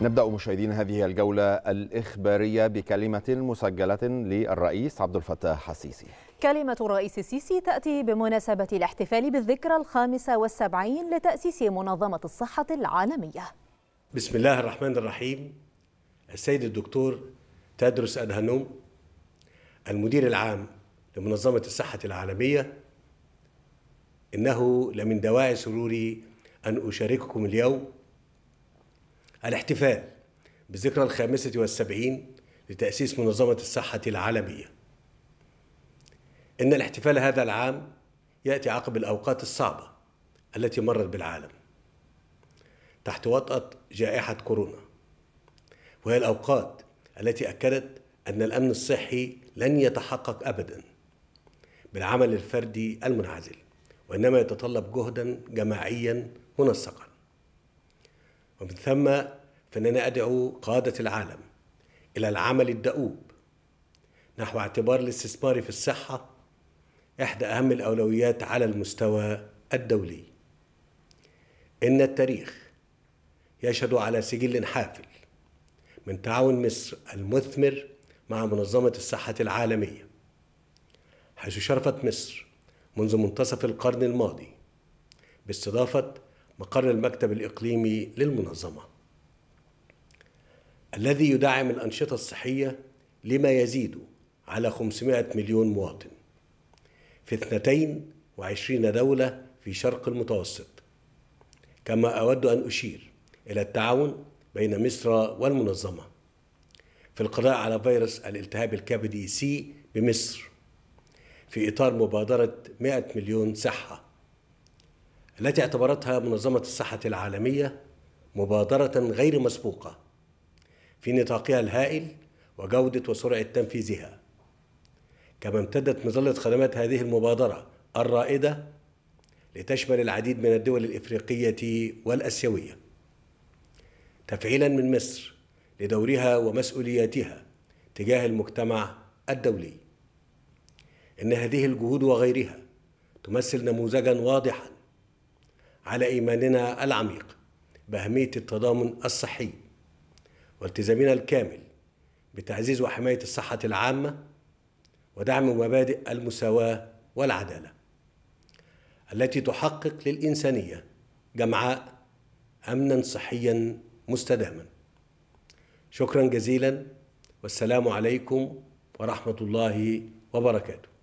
نبدأ مشاهدين هذه الجولة الإخبارية بكلمة مسجلة للرئيس عبد الفتاح السيسي. كلمة الرئيس السيسي تأتي بمناسبة الاحتفال بالذكرى ال75 لتأسيس منظمة الصحة العالمية. بسم الله الرحمن الرحيم. السيد الدكتور تادروس أدهنوم المدير العام لمنظمة الصحة العالمية، إنه لمن دواعي سروري أن أشارككم اليوم الاحتفال بالذكرى ال75 لتأسيس منظمة الصحة العالمية. إن الاحتفال هذا العام يأتي عقب الأوقات الصعبة التي مرت بالعالم تحت وطأة جائحة كورونا، وهي الأوقات التي أكدت أن الأمن الصحي لن يتحقق أبداً بالعمل الفردي المنعزل، وإنما يتطلب جهداً جماعياً منسقاً. ومن ثم فإننا أدعو قادة العالم إلى العمل الدؤوب نحو اعتبار الاستثمار في الصحة إحدى أهم الأولويات على المستوى الدولي. إن التاريخ يشهد على سجل حافل من تعاون مصر المثمر مع منظمة الصحة العالمية، حيث شرفت مصر منذ منتصف القرن الماضي باستضافة مقر المكتب الإقليمي للمنظمة الذي يدعم الأنشطة الصحية لما يزيد على 500 مليون مواطن في 22 دولة في شرق المتوسط. كما أود أن أشير إلى التعاون بين مصر والمنظمة في القضاء على فيروس الالتهاب الكبدي سي بمصر في إطار مبادرة 100 مليون صحة التي اعتبرتها منظمة الصحة العالمية مبادرة غير مسبوقة في نطاقها الهائل وجودة وسرعة تنفيذها. كما امتدت مظلة خدمات هذه المبادرة الرائدة لتشمل العديد من الدول الإفريقية والأسيوية، تفعيلا من مصر لدورها ومسؤولياتها تجاه المجتمع الدولي. إن هذه الجهود وغيرها تمثل نموذجا واضحا على إيماننا العميق بأهمية التضامن الصحي والتزامنا الكامل بتعزيز وحماية الصحة العامة ودعم مبادئ المساواة والعدالة التي تحقق للإنسانية جمعاء أمنا صحيا مستداما. شكرا جزيلا، والسلام عليكم ورحمة الله وبركاته.